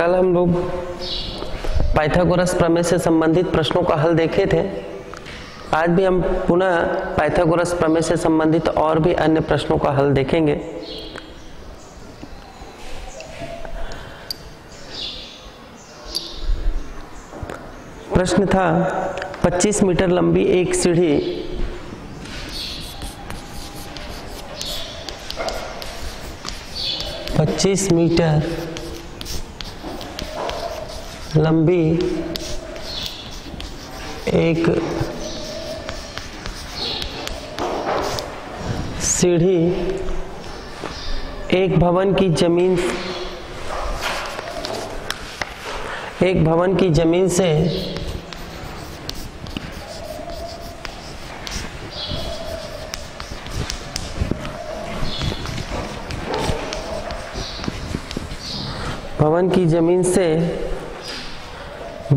कल हम लोग पाइथागोरस प्रमेय से संबंधित प्रश्नों का हल देखे थे। आज भी हम पुनः पाइथागोरस प्रमेय से संबंधित और भी अन्य प्रश्नों का हल देखेंगे। प्रश्न था 25 मीटर लंबी एक सीढ़ी एक भवन की जमीन से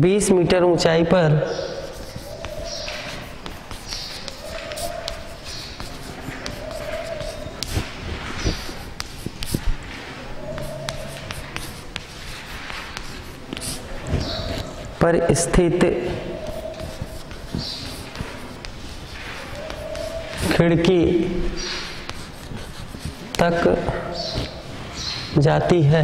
20 मीटर ऊंचाई पर स्थित खिड़की तक जाती है।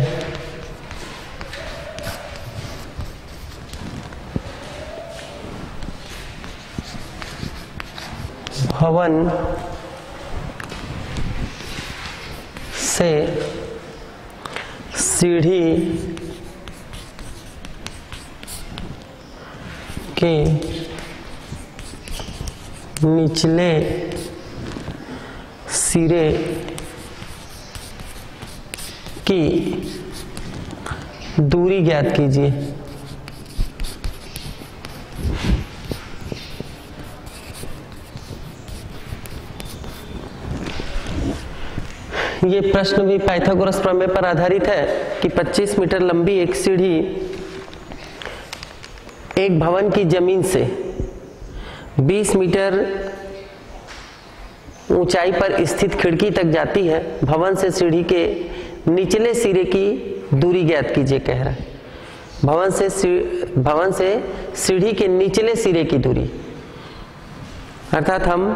भवन से सीढ़ी के निचले सिरे की दूरी ज्ञात कीजिए। ये प्रश्न भी पाइथागोरस प्रमेय पर आधारित है कि 25 मीटर लंबी एक सीढ़ी एक भवन की जमीन से 20 मीटर ऊंचाई पर स्थित खिड़की तक जाती है। भवन से सीढ़ी के निचले सिरे की दूरी ज्ञात कीजिए कह रहा है। भवन से सीढ़ी के निचले सिरे की दूरी, अर्थात हम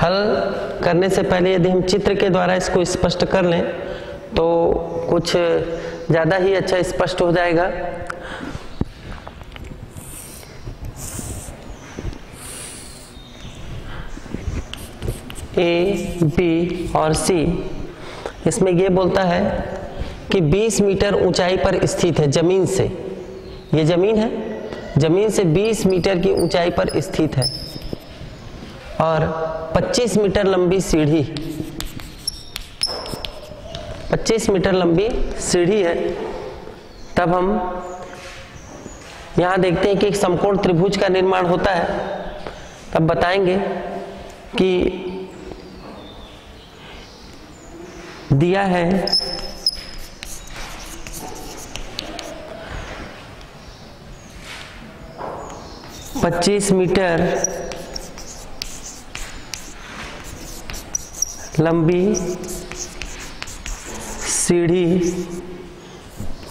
हल करने से पहले यदि हम चित्र के द्वारा इसको स्पष्ट कर लें तो कुछ ज़्यादा ही अच्छा स्पष्ट हो जाएगा। ए, बी और सी, इसमें ये बोलता है कि 20 मीटर ऊंचाई पर स्थित है जमीन से। ये जमीन है, जमीन से 20 मीटर की ऊंचाई पर स्थित है और 25 मीटर लंबी सीढ़ी है। तब हम यहाँ देखते हैं कि एक समकोण त्रिभुज का निर्माण होता है। तब बताएंगे कि दिया है लंबी सीढ़ी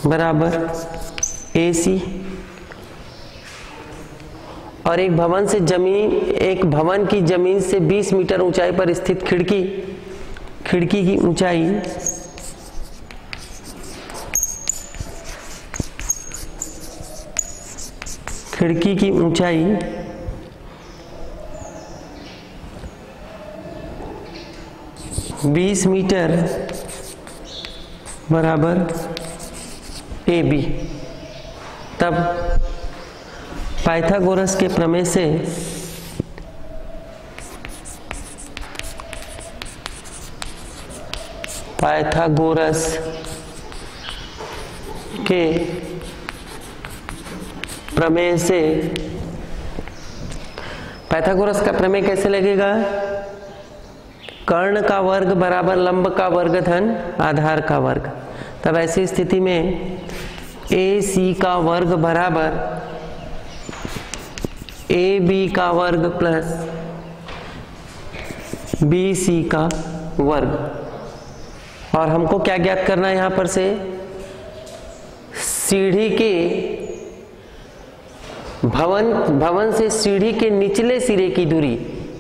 बराबर AC और एक भवन की जमीन से 20 मीटर ऊंचाई पर स्थित खिड़की की ऊंचाई 20 मीटर बराबर AB। तब पाइथागोरस के प्रमेय से पाइथागोरस का प्रमेय कैसे लगेगा? कर्ण का वर्ग बराबर लंब का वर्ग धन आधार का वर्ग। तब ऐसी स्थिति में AC का वर्ग बराबर AB का वर्ग प्लस BC का वर्ग। और हमको क्या ज्ञात करना है यहाँ पर से, सीढ़ी के भवन से सीढ़ी के निचले सिरे की दूरी,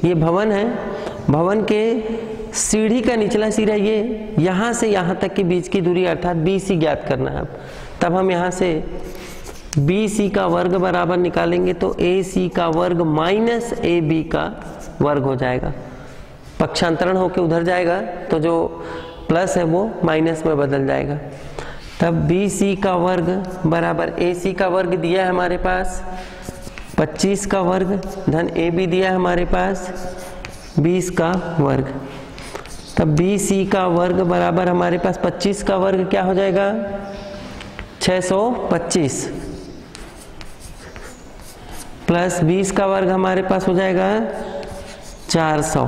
ये भवन है, भवन के सीढ़ी का निचला सिरा ये, यहाँ से यहाँ तक के बीच की दूरी अर्थात BC ज्ञात करना है। तब हम यहाँ से BC का वर्ग बराबर निकालेंगे तो AC का वर्ग माइनस AB का वर्ग हो जाएगा, पक्षांतरण होके उधर जाएगा तो जो प्लस है वो माइनस में बदल जाएगा। तब BC का वर्ग बराबर AC का वर्ग दिया है हमारे पास 25 का वर्ग धन AB दिया है हमारे पास 20 का वर्ग। तब BC का वर्ग बराबर हमारे पास 25 का वर्ग क्या हो जाएगा 625 प्लस 20 का वर्ग हमारे पास हो जाएगा 400।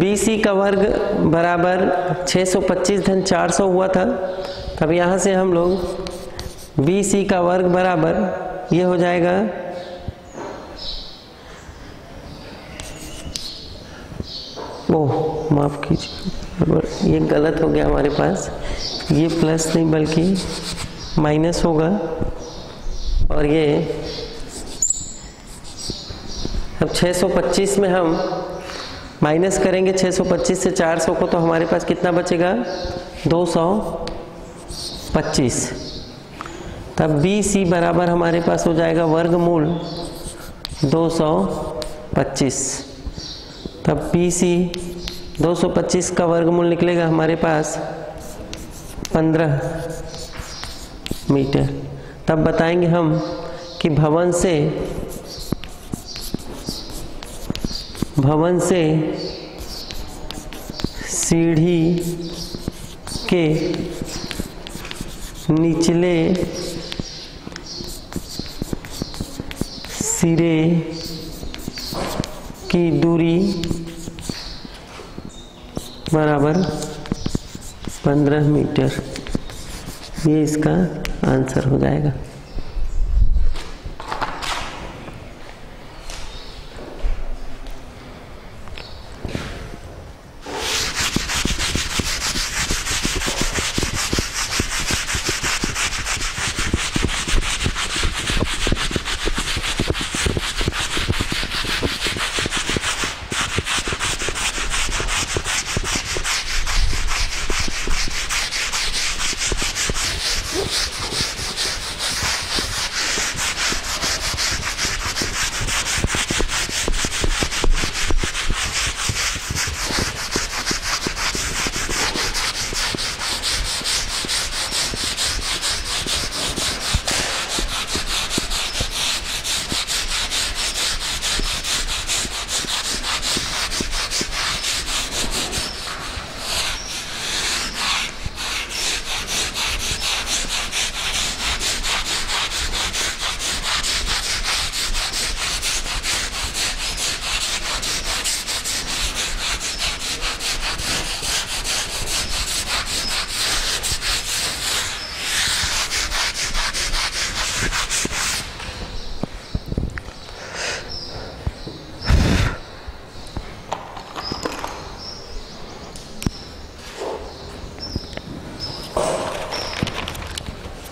BC का वर्ग बराबर 625 धन 400 हुआ था। तब यहाँ से हम लोग BC का वर्ग बराबर ये हो जाएगा माफ कीजिए ये गलत हो गया हमारे पास, ये प्लस नहीं बल्कि माइनस होगा और ये अब 625 में हम माइनस करेंगे 625 से 400 को तो हमारे पास कितना बचेगा 225। तब BC बराबर हमारे पास हो जाएगा वर्गमूल 225। तब BC 225 का वर्गमूल निकलेगा हमारे पास 15 मीटर। तब बताएंगे हम कि भवन से सीढ़ी के निचले सिरे की दूरी बराबर 15 मीटर, ये इसका आंसर हो जाएगा।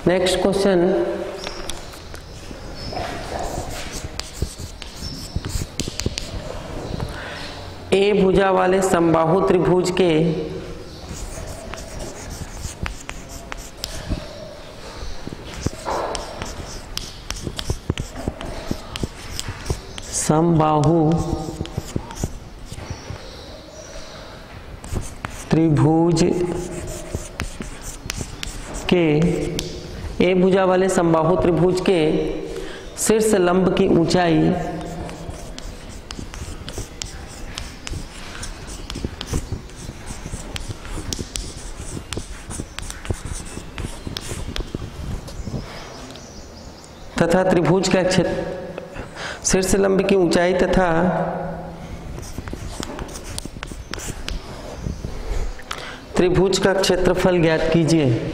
नेक्स्ट क्वेश्चन A भुजा वाले समबाहु त्रिभुज के समबाहु त्रिभुज के ए भुजा वाले समबाहु त्रिभुज के शीर्ष लंब की ऊंचाई तथा त्रिभुज का शीर्ष लंब की ऊंचाई तथा त्रिभुज का क्षेत्रफल ज्ञात कीजिए।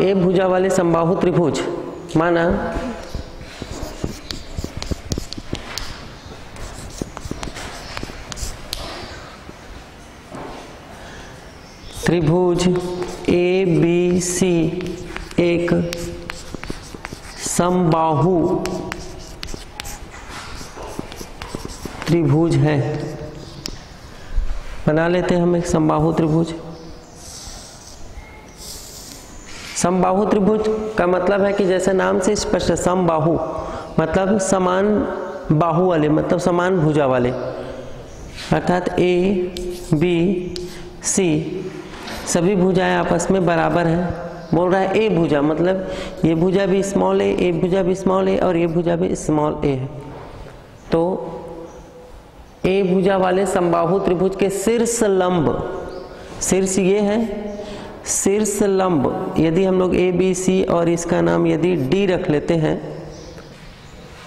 ए भुजा वाले समबाहु त्रिभुज माना त्रिभुज ए बी सी एक समबाहु त्रिभुज है। बना लेते हैं हम एक समबाहु त्रिभुज। समबाहु त्रिभुज का मतलब है कि जैसे नाम से स्पष्ट है, समबाहु मतलब समान बाहु वाले, मतलब समान भुजा वाले, अर्थात ए बी सी सभी भुजाएं आपस में बराबर हैं। बोल रहा है ए भुजा मतलब ये भुजा भी स्मॉल ए भुजा भी स्मॉल ए और ये भुजा भी स्मॉल ए है। तो ए भुजा वाले समबाहु त्रिभुज के शीर्ष लंब, शीर्ष ये है शीर्ष लंब, यदि हम लोग ए बी सी और इसका नाम यदि डी रख लेते हैं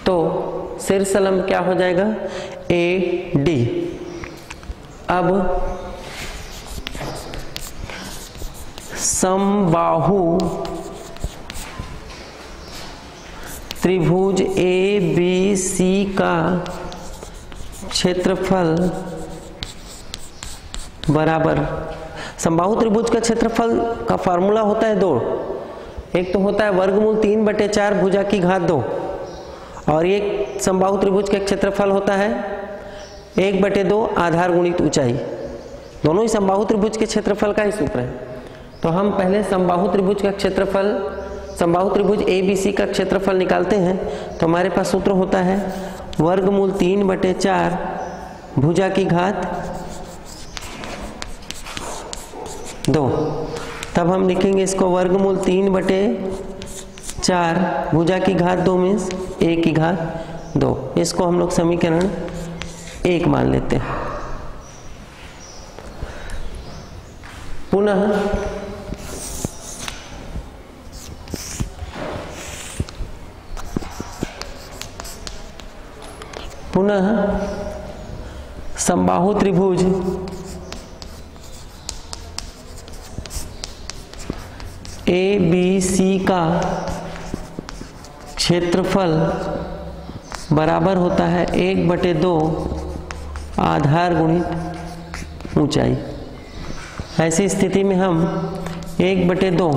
तो शीर्ष लंब क्या हो जाएगा ए डी। अब समबाहु त्रिभुज ए बी सी का क्षेत्रफल बराबर, समबाहु त्रिभुज का क्षेत्रफल का फार्मूला होता है दो, एक तो होता है वर्गमूल 3/4 भुजा की घात 2 और एक समबाहु त्रिभुज का क्षेत्रफल होता है 1/2 आधार गुणित ऊंचाई। दोनों ही समबाहु त्रिभुज के क्षेत्रफल का ही सूत्र है। तो हम पहले समबाहु त्रिभुज का क्षेत्रफल, समबाहु त्रिभुज ए बी सी का क्षेत्रफल निकालते हैं तो हमारे पास सूत्र होता है वर्गमूल 3/4 भुजा की घात 2। तब हम लिखेंगे इसको वर्गमूल 3/4 भुजा की घात 2 मीन्स ए की घात 2। इसको हम लोग समीकरण 1 मान लेते हैं। पुनः समबाहु त्रिभुज ए बी सी का क्षेत्रफल बराबर होता है 1/2 आधार गुणित ऊंचाई। ऐसी स्थिति में हम 1/2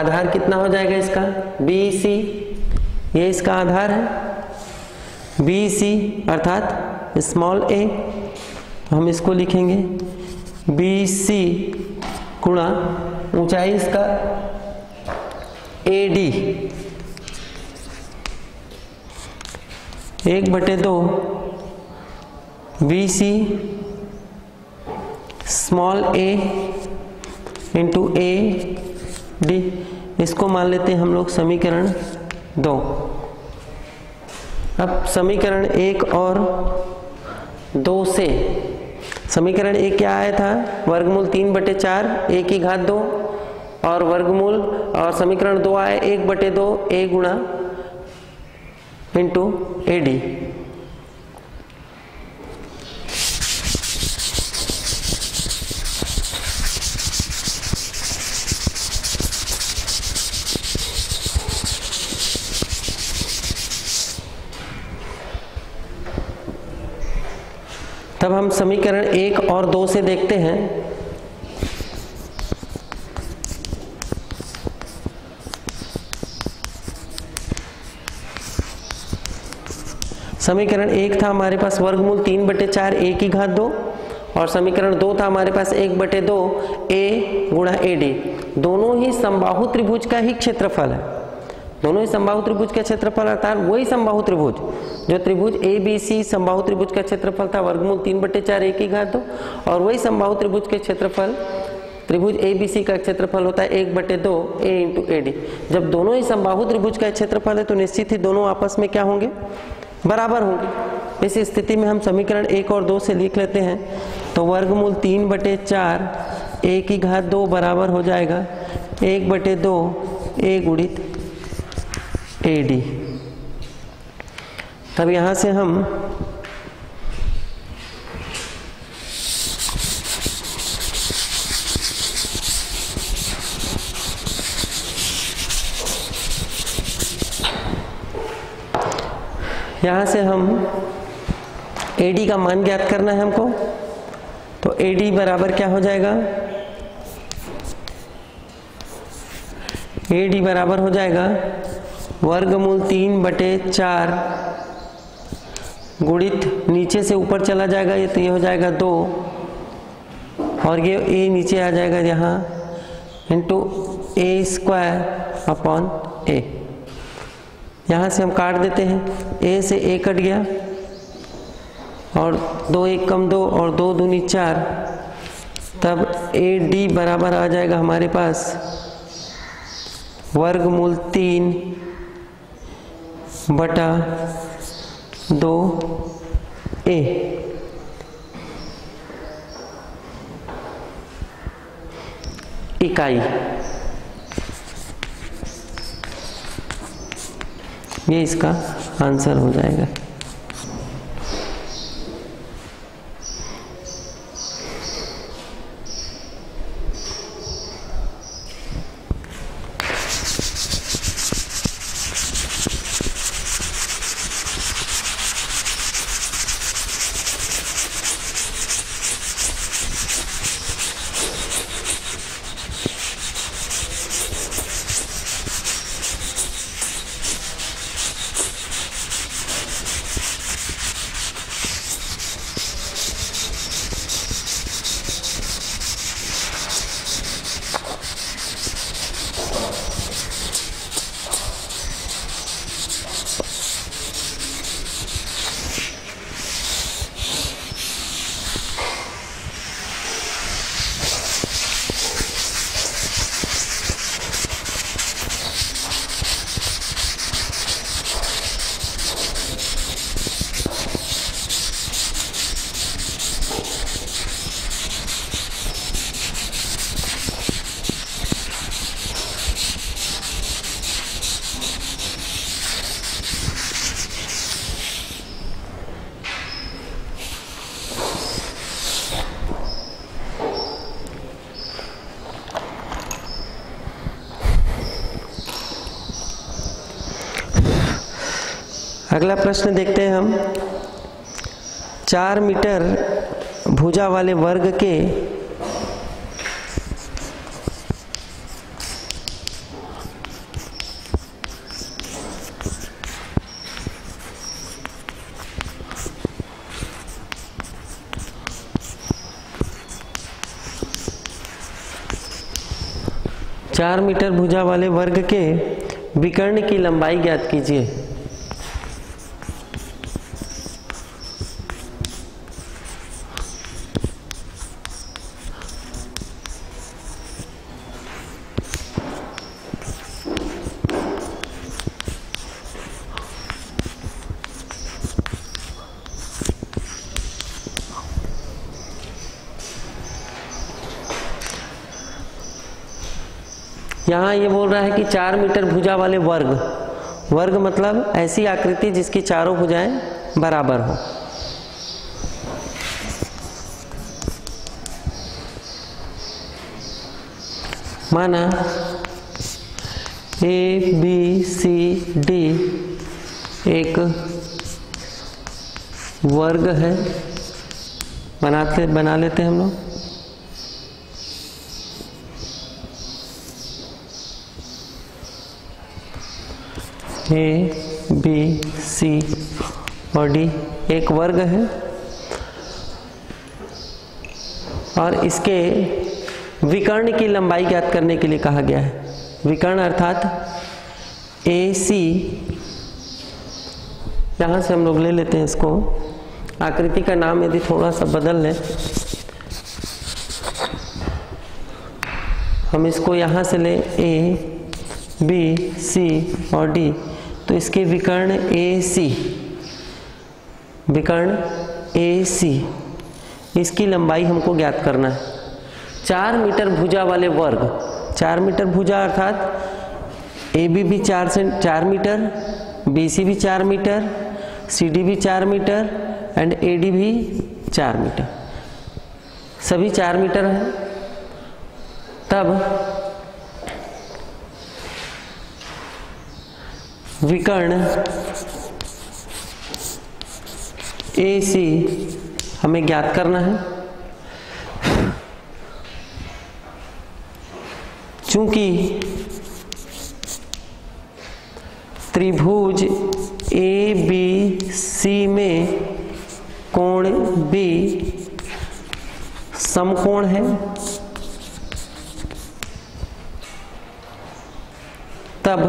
आधार कितना हो जाएगा इसका बी सी, ये इसका आधार है बी सी अर्थात स्मॉल ए। हम इसको लिखेंगे बी सी गुणा ऊंचाई इसका AD 1/2 BC small a into AD। इसको मान लेते हैं हम लोग समीकरण 2। अब समीकरण 1 और 2 से, समीकरण 1 क्या आया था वर्गमूल 3/4 ए की घात 2 और वर्गमूल, और समीकरण 2 आया 1/2 ए गुणा इंटू ए डी। तब हम समीकरण 1 और 2 से देखते हैं। समीकरण 1 था हमारे पास वर्गमूल 3/4 a की घात 2 और समीकरण 2 था हमारे पास 1/2 a गुणा a d। दोनों ही समबाहु त्रिभुज का ही क्षेत्रफल है, दोनों ही समबाहु त्रिभुज का क्षेत्रफल अर्थात वही समबाहु त्रिभुज जो त्रिभुज ABC समबाहु त्रिभुज का क्षेत्रफल था वर्गमूल 3/4 a की घात 2 और वही समबाहु त्रिभुज के क्षेत्रफल त्रिभुज ABC का क्षेत्रफल होता है 1/2 a × a d। जब दोनों ही समबाहु त्रिभुज का क्षेत्रफल है तो निश्चित ही दोनों आपस में क्या होंगे, बराबर होंगे। इस स्थिति में हम समीकरण 1 और 2 से लिख लेते हैं तो वर्गमूल 3/4 a की घात 2 बराबर हो जाएगा 1/2 a गुणित AD। तब यहां से हम AD का मान ज्ञात करना है हमको, तो AD बराबर क्या हो जाएगा, AD बराबर हो जाएगा वर्गमूल 3/4 गुणित नीचे से ऊपर चला जाएगा ये तो ये हो जाएगा 2 और ये a नीचे आ जाएगा यहाँ × a² अपॉन a। यहाँ से हम काट देते हैं, a से a कट गया और 2 × 1 = 2 और 2 × 2 = 4। तब AD बराबर आ जाएगा हमारे पास वर्गमूल 3/2 a। इकाई ये इसका आंसर हो जाएगा। अगला प्रश्न देखते हैं हम। 4 मीटर भुजा वाले वर्ग के विकर्ण की लंबाई ज्ञात कीजिए। यहाँ ये बोल रहा है कि 4 मीटर भुजा वाले वर्ग, वर्ग मतलब ऐसी आकृति जिसकी चारों भुजाएं बराबर हो। माना ABCD एक वर्ग है बना लेते हैं हम लोग। ए बी सी और डी एक वर्ग है और इसके विकर्ण की लंबाई ज्ञात करने के लिए कहा गया है। विकर्ण अर्थात ए सी, यहाँ से हम लोग ले लेते हैं इसको, आकृति का नाम यदि थोड़ा सा बदल लें हम, इसको यहाँ से ले ए बी सी और डी, तो इसके विकर्ण ए सी, विकर्ण ए सी, इसकी लंबाई हमको ज्ञात करना है। 4 मीटर भुजा वाले वर्ग, 4 मीटर भुजा अर्थात ए बी भी 4 मीटर, बी सी भी 4 मीटर, सी डी भी 4 मीटर एंड ए डी भी 4 मीटर, सभी 4 मीटर हैं। तब विकर्ण ए सी हमें ज्ञात करना है। चूंकि त्रिभुज ए बी सी में कोण बी समकोण है, तब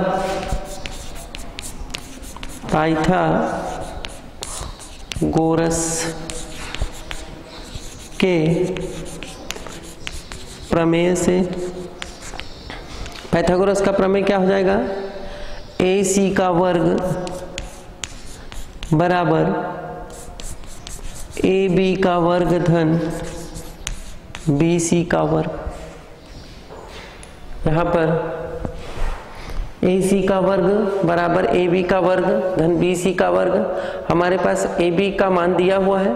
पाइथागोरस के प्रमेय से, पाइथागोरस का प्रमेय क्या हो जाएगा, ए सी का वर्ग बराबर ए बी का वर्ग धन बी सी का वर्ग। यहाँ पर ए सी का वर्ग बराबर ए बी का वर्ग धन बी सी का वर्ग, हमारे पास ए बी का मान दिया हुआ है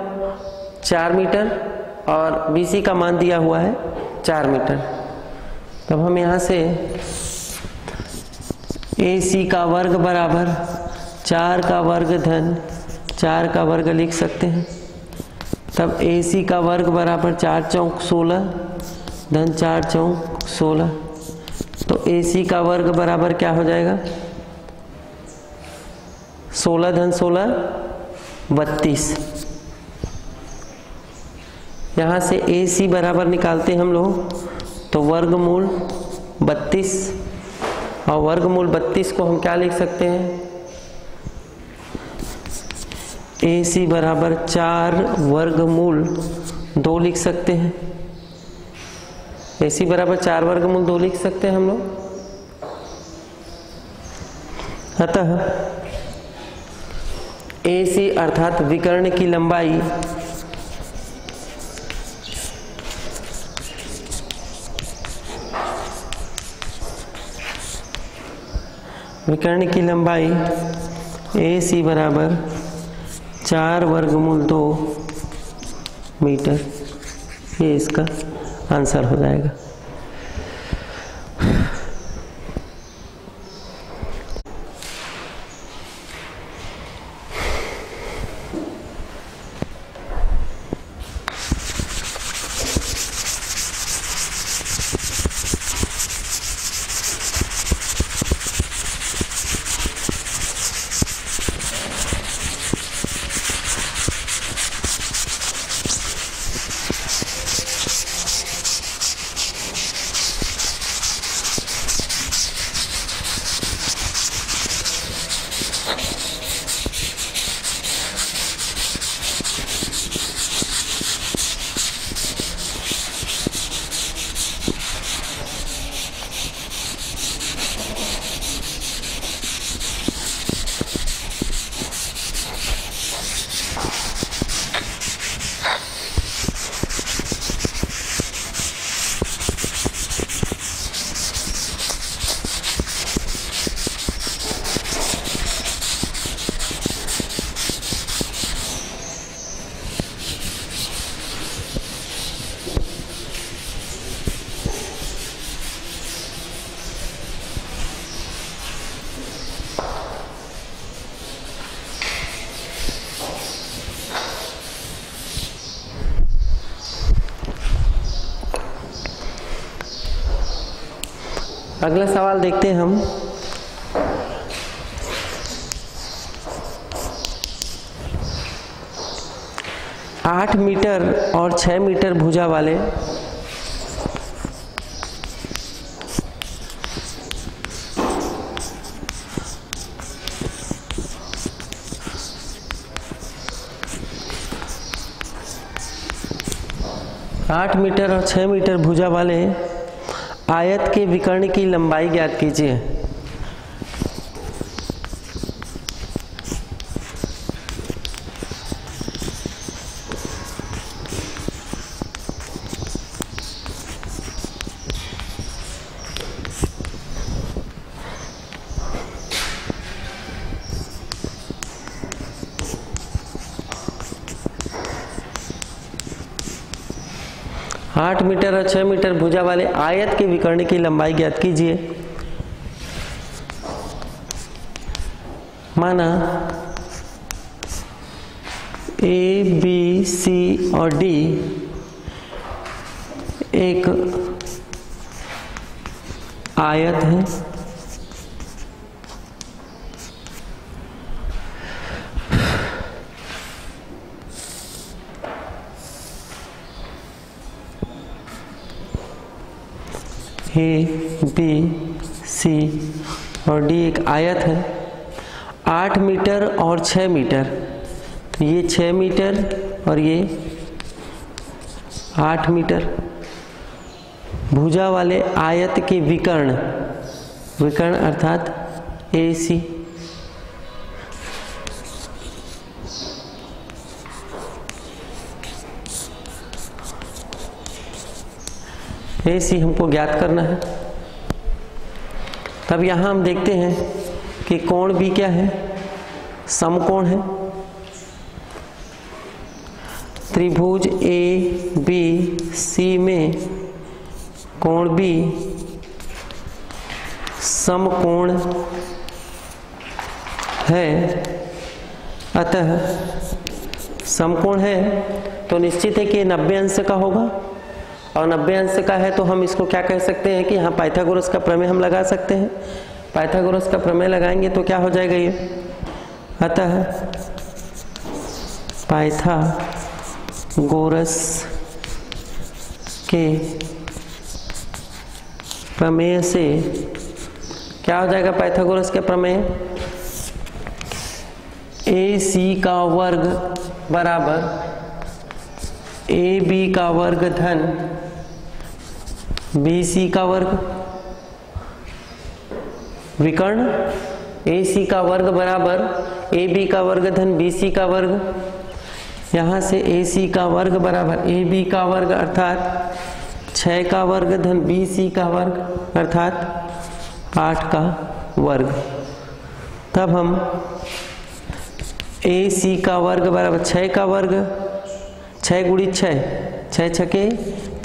4 मीटर और बी सी का मान दिया हुआ है 4 मीटर। तब हम यहाँ से ए सी का वर्ग बराबर 4 का वर्ग धन 4 का वर्ग लिख सकते हैं। तब ए सी का वर्ग बराबर 4 चौक 16 धन 4 चौक 16, तो AC का वर्ग बराबर क्या हो जाएगा, 16 धन 16 32। यहाँ से AC बराबर निकालते हैं हम लोग, तो वर्गमूल 32, और वर्गमूल 32 को हम क्या लिख सकते हैं, AC बराबर 4 वर्गमूल 2 लिख सकते हैं। AC बराबर 4 वर्गमूल 2 लिख सकते हैं हम लोग। अतः AC अर्थात विकर्ण की लंबाई AC बराबर 4 वर्गमूल 2 मीटर, ये इसका आंसर हो जाएगा। अगला सवाल देखते हैं हम। आठ मीटर और 6 मीटर भुजा वाले आयत के विकर्ण की लंबाई ज्ञात कीजिए। मीटर और 6 मीटर भुजा वाले आयत के विकर्ण की लंबाई ज्ञात कीजिए। माना ए बी सी और डी एक आयत है, ए बी सी और डी एक आयत है। 8 मीटर और 6 मीटर, तो ये 6 मीटर और ये 8 मीटर भुजा वाले आयत के विकर्ण, विकर्ण अर्थात ए सी, AC हमको ज्ञात करना है। तब यहाँ हम देखते हैं कि कोण भी क्या है, समकोण है। त्रिभुज ABC में कोण B समकोण है, अतः समकोण है तो निश्चित है कि 90 अंश का होगा, और 90 अंश का है तो हम इसको क्या कह सकते हैं कि यहाँ पाइथागोरस का प्रमेय हम लगा सकते हैं। पाइथागोरस का प्रमेय लगाएंगे तो क्या हो जाएगा ये, अतः पाइथागोरस के प्रमेय से क्या हो जाएगा, पाइथागोरस के प्रमेय ए सी का वर्ग बराबर ए बी का वर्ग धन बी सी का वर्ग, विकर्ण ए सी का वर्ग बराबर ए बी का वर्ग धन बी सी का वर्ग, यहाँ से ए सी का वर्ग बराबर ए बी का वर्ग अर्थात 6 का वर्ग धन बी सी का वर्ग अर्थात 8 का वर्ग। तब हम ए सी का वर्ग बराबर 6 का वर्ग, 6 गुणित 6, 6 छके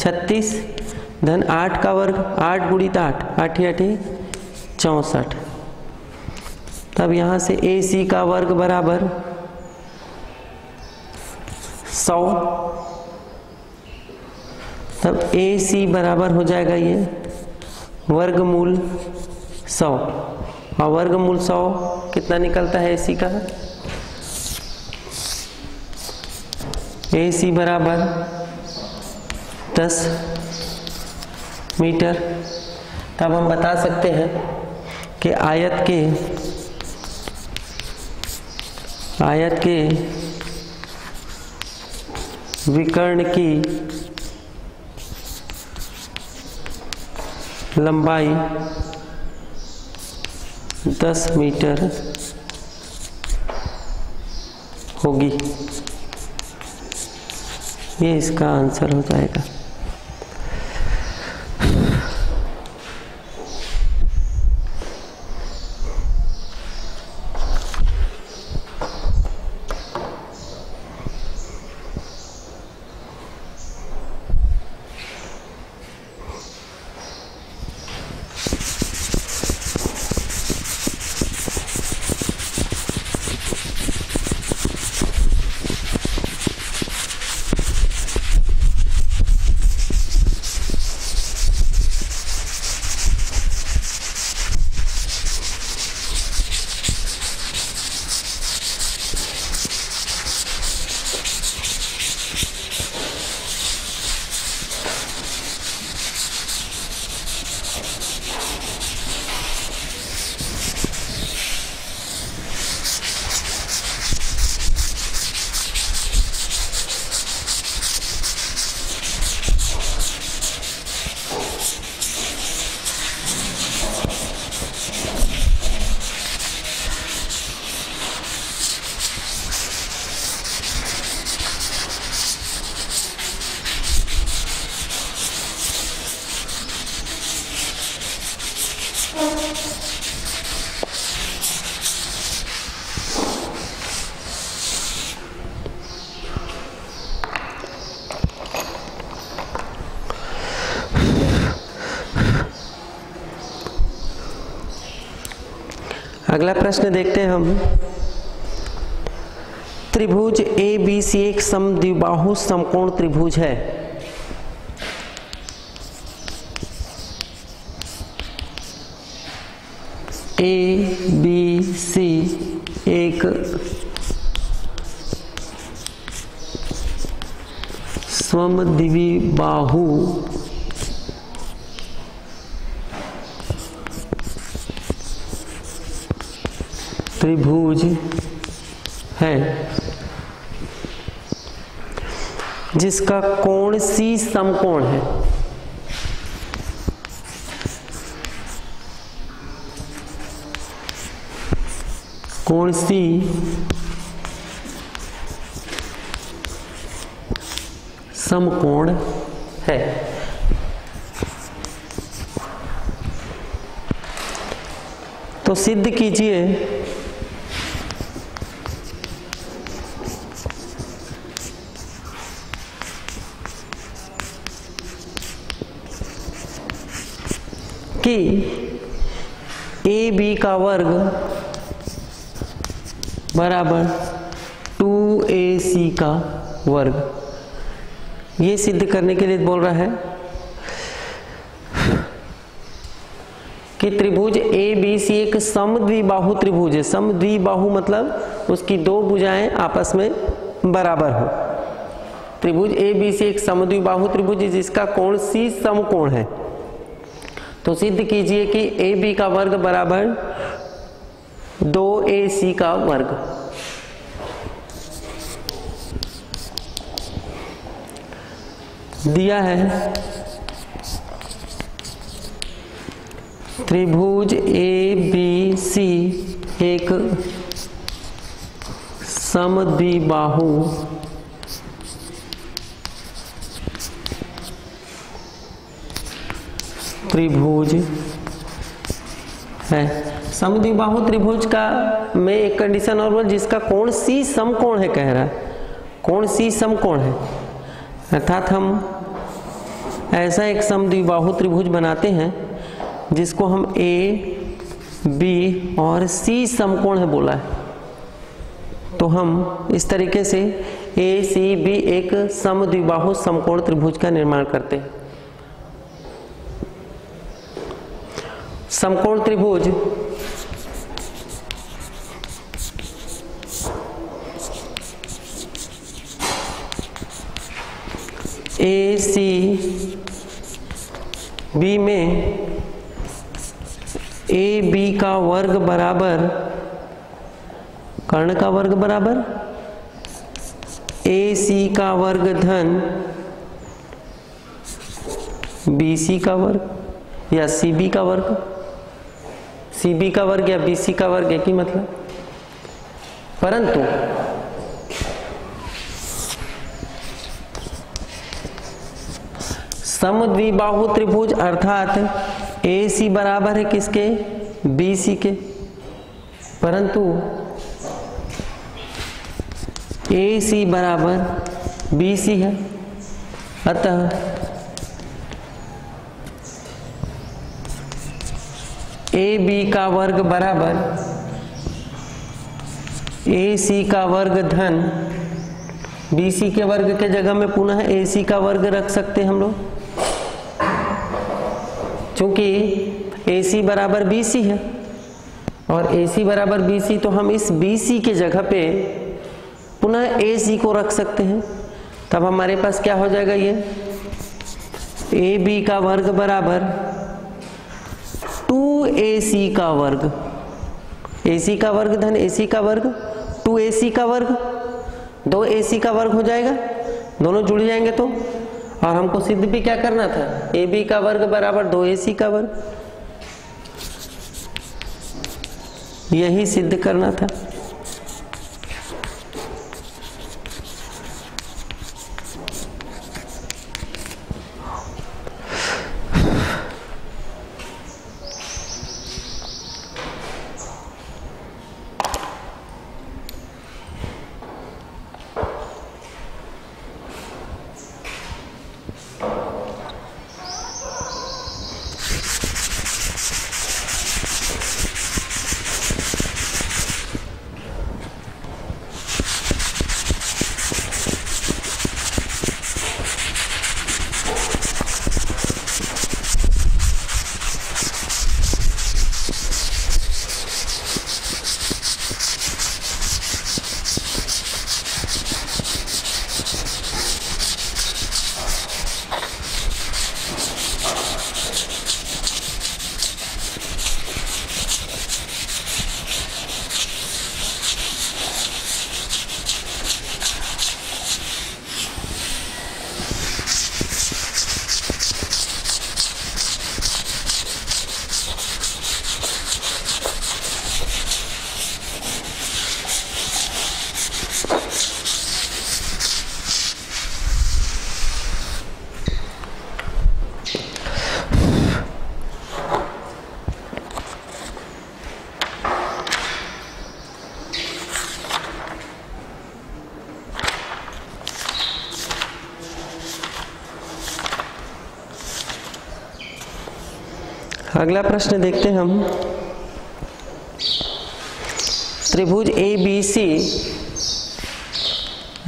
36 धन 8 का वर्ग, 8 गुणित 8, 8 आठ 64। तब यहाँ से ए सी का वर्ग बराबर 100। तब ए सी बराबर हो जाएगा ये वर्गमूल 100, और वर्गमूल 100 कितना निकलता है ए सी का, ए सी बराबर 10 मीटर। तब हम बता सकते हैं कि आयत के विकर्ण की लंबाई 10 मीटर होगी। ये इसका आंसर हो जाएगा। अगला प्रश्न देखते हैं हम। त्रिभुज ABC एक समद्विबाहु समकोण त्रिभुज है। ABC एक समद्विबाहु त्रिभुज है जिसका कोण C समकोण है। कोण C समकोण है। तो सिद्ध कीजिए AB का वर्ग बराबर 2AC का वर्ग। ये सिद्ध करने के लिए बोल रहा है कि त्रिभुज ABC एक समद्विबाहु त्रिभुज है। समद्विबाहु मतलब उसकी दो भुजाएं आपस में बराबर हो। त्रिभुज ABC एक समद्विबाहु त्रिभुज है जिसका कोण C समकोण है। तो सिद्ध कीजिए कि AB का वर्ग बराबर 2AC का वर्ग। दिया है त्रिभुज ABC एक समद्विबाहु त्रिभुज है। समद्विबाहु त्रिभुज का मैं एक कंडीशन और बोल, जिसका कोण C समकोण है कह रहा है। कोण C समकोण है अर्थात हम ऐसा एक समद्विबाहु त्रिभुज बनाते हैं जिसको हम A, B और C समकोण है बोला है। तो हम इस तरीके से A, C, B एक समद्विबाहु समकोण त्रिभुज का निर्माण करते हैं। समकोण त्रिभुज ACB में AB का वर्ग बराबर कर्ण का वर्ग बराबर AC का वर्ग धन BC का वर्ग या CB का वर्ग। CB का वर्ग या BC का वर्ग एक ही मतलब, परंतु समद्विबाहु त्रिभुज अर्थात AC बराबर है किसके? BC के। परंतु AC बराबर BC है, अतः AB का वर्ग बराबर AC का वर्ग धन BC के वर्ग के जगह में पुनः AC का वर्ग रख सकते हैं हम लोग, क्योंकि AC बराबर BC है और AC बराबर BC, तो हम इस BC के जगह पे पुनः AC को रख सकते हैं। तब हमारे पास क्या हो जाएगा, ये AB का वर्ग बराबर 2AC का वर्ग। AC का वर्ग धन AC का वर्ग 2AC का वर्ग 2AC का वर्ग हो जाएगा, दोनों जुड़ जाएंगे। तो और हमको सिद्ध भी क्या करना था, AB का वर्ग बराबर 2AC का वर्ग, यही सिद्ध करना था। अगला प्रश्न देखते हैं हम। त्रिभुज ABC,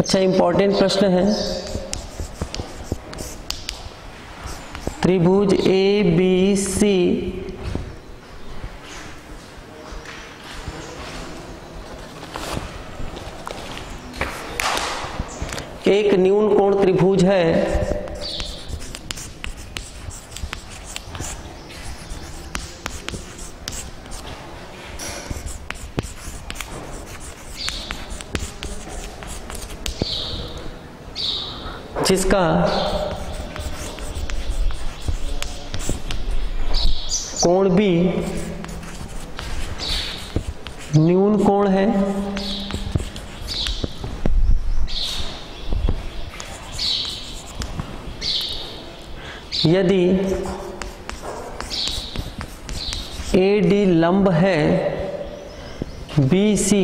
अच्छा इंपॉर्टेंट प्रश्न है। त्रिभुज ABC एक न्यून कोण त्रिभुज है। जिसका कोण भी न्यून कोण है यदि AD लंब है BC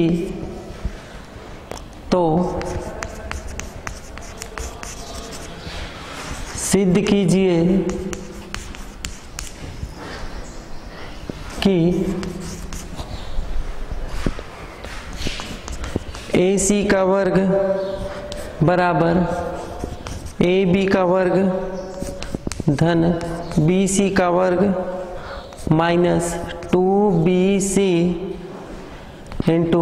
तो सिद्ध कीजिए कि AC का वर्ग बराबर AB का वर्ग धन BC का वर्ग माइनस 2BC इंटू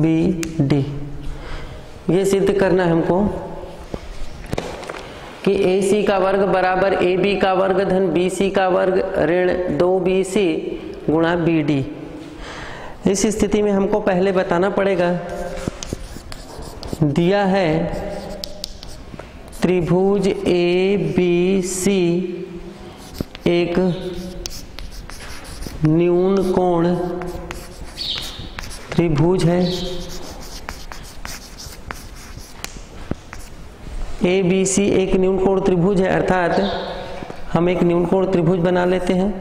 BD। ये सिद्ध करना है हमको कि AC का वर्ग बराबर AB का वर्ग धन BC का वर्ग ऋण 2BC गुणा BD। इस स्थिति में हमको पहले बताना पड़ेगा दिया है त्रिभुज ABC एक न्यून कोण त्रिभुज है। ABC एक न्यून कोण त्रिभुज है अर्थात हम एक न्यून कोण त्रिभुज बना लेते हैं।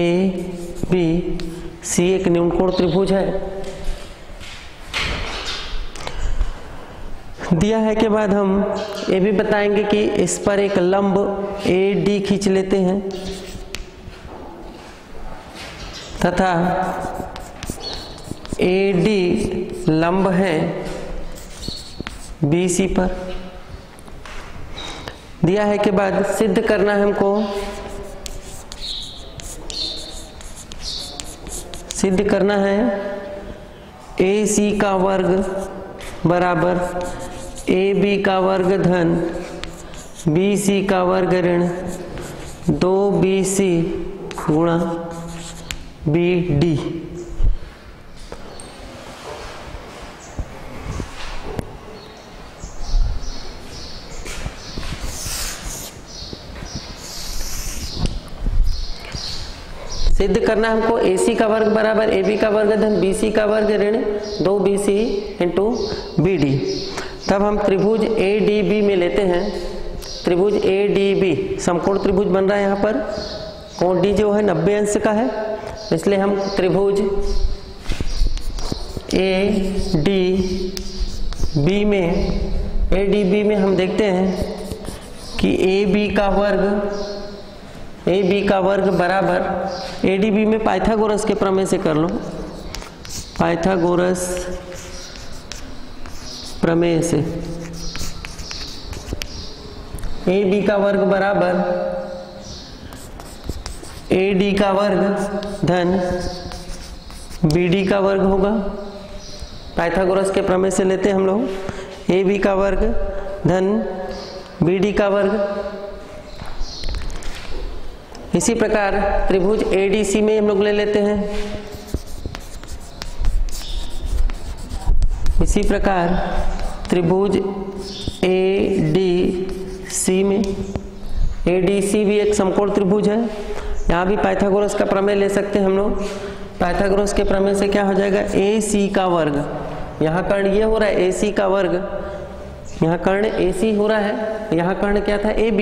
ABC एक न्यून कोण त्रिभुज है। दिया है के बाद हम ये भी बताएंगे कि इस पर एक लंब AD खींच लेते हैं तथा AD लंब है BC पर। दिया है के बाद सिद्ध करना है हमको, सिद्ध करना है AC का वर्ग बराबर AB का वर्ग धन BC का वर्ग ऋण 2BC गुणा BD। सिद्ध करना हमको AC का वर्ग बराबर AB का वर्ग धन BC का वर्ग ऋण 2BC इंटू BD। तब हम त्रिभुज ADB में लेते हैं। त्रिभुज ADB समकोण त्रिभुज बन रहा है। यहाँ पर कोण D जो है 90 अंश का है, इसलिए हम त्रिभुज ADB में हम देखते हैं कि AB का वर्ग बराबर ADB में पाइथागोरस के प्रमेय से कर लो, पाइथागोरस प्रमेय से AB का वर्ग बराबर AD का वर्ग धन BD का वर्ग होगा। पाइथागोरस के प्रमेय से लेते हैं हम लोग। AB का वर्ग धन BD का वर्ग। इसी प्रकार त्रिभुज ADC में हम लोग ले लेते हैं। इसी प्रकार त्रिभुज ADC में ADC भी एक समकोण त्रिभुज है। यहाँ भी पाइथागोरस का प्रमेय ले सकते हैं हम लोग। पाइथागोरस के प्रमेय से क्या हो जाएगा AC का वर्ग, यहाँ कर्ण ये हो रहा है AC का वर्ग, यहाँ कर्ण AC हो रहा है, यहाँ कर्ण क्या था AB,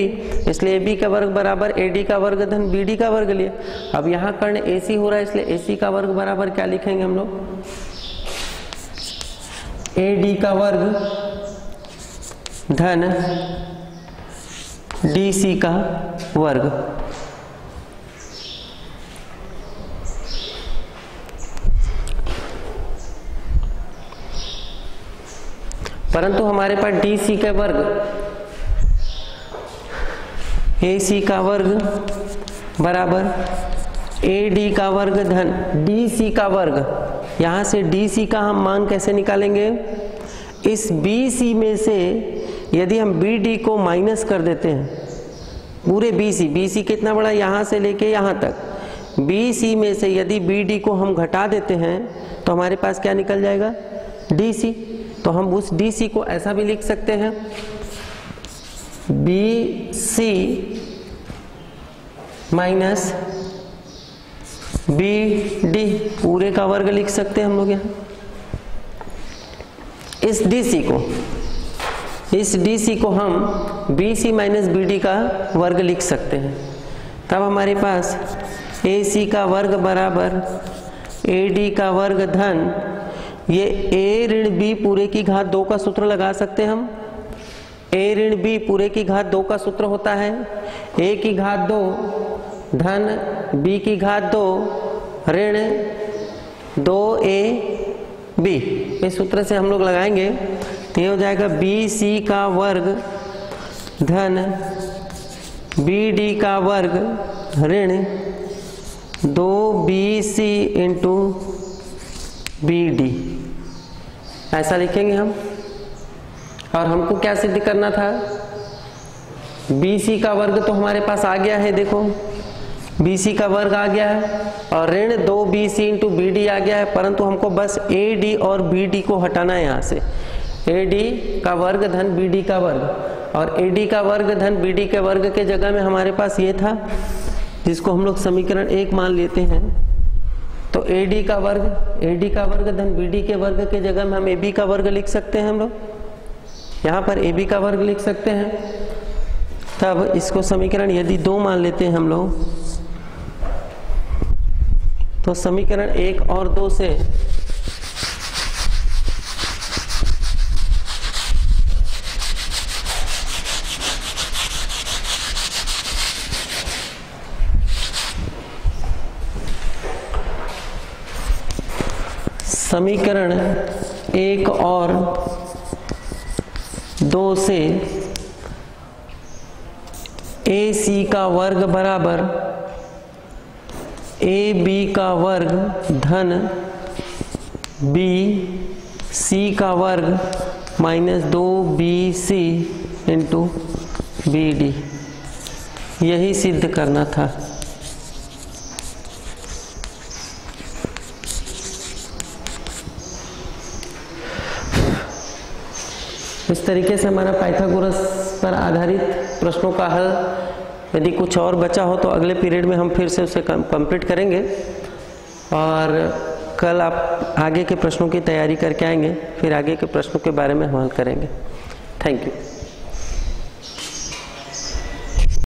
इसलिए AB का वर्ग बराबर AD का वर्ग धन BD का वर्ग लिए। अब यहाँ कर्ण AC हो रहा है इसलिए AC का वर्ग बराबर क्या लिखेंगे हम लोग AD का वर्ग धन DC का वर्ग। परंतु हमारे पास डी सी का वर्ग ए सी का वर्ग बराबर ए डी का वर्ग धन डी सी का वर्ग। यहाँ से डी सी का हम मान कैसे निकालेंगे? इस बी सी में से यदि हम बी डी को माइनस कर देते हैं पूरे बी सी कितना बड़ा, यहाँ से लेके यहाँ तक, बी सी में से यदि बी डी को हम घटा देते हैं तो हमारे पास क्या निकल जाएगा? D C. तो हम उस डी सी को ऐसा भी लिख सकते हैं, B C minus B D पूरे का वर्ग लिख सकते हैं हम लोग यहाँ। इस डी सी को हम B C minus B D का वर्ग लिख सकते हैं। तब हमारे पास ए सी का वर्ग बराबर ए डी का वर्ग धन ये ए ऋण बी पूरे की घात दो का सूत्र लगा सकते हैं हम। ए ऋण बी पूरे की घात दो का सूत्र होता है ए की घात दो धन बी की घात दो ऋण दो ए बी। इस सूत्र से हम लोग लगाएंगे तो ये हो जाएगा बी सी का वर्ग धन बी डी का वर्ग ऋण दो B C into B D, ऐसा लिखेंगे हम। और हमको क्या सिद्ध करना था? बी सी का वर्ग तो हमारे पास आ गया है, देखो बी सी का वर्ग आ गया है और ऋण दो B C into B D आ गया है, परंतु हमको बस ए डी और बी डी को हटाना है यहाँ से। ए डी का वर्ग धन बी डी का वर्ग, और ए डी का वर्ग धन बी डी के वर्ग के जगह में हमारे पास ये था जिसको हम लोग समीकरण एक मान लेते हैं। तो ए डी का वर्ग धन बी डी के वर्ग के जगह में हम ए बी का वर्ग लिख सकते हैं हम लोग यहाँ पर ए बी का वर्ग लिख सकते हैं। तब इसको समीकरण यदि दो मान लेते हैं हम लोग तो समीकरण एक और दो से ए सी का वर्ग बराबर ए बी का वर्ग धन बी सी का वर्ग माइनस दो B C into B D, यही सिद्ध करना था। इस तरीके से हमारा पाइथागोरस पर आधारित प्रश्नों का हल, यदि कुछ और बचा हो तो अगले पीरियड में हम फिर से उसे कंप्लीट करेंगे और कल आप आगे के प्रश्नों की तैयारी करके आएंगे, फिर आगे के प्रश्नों के बारे में हल करेंगे। Thank you.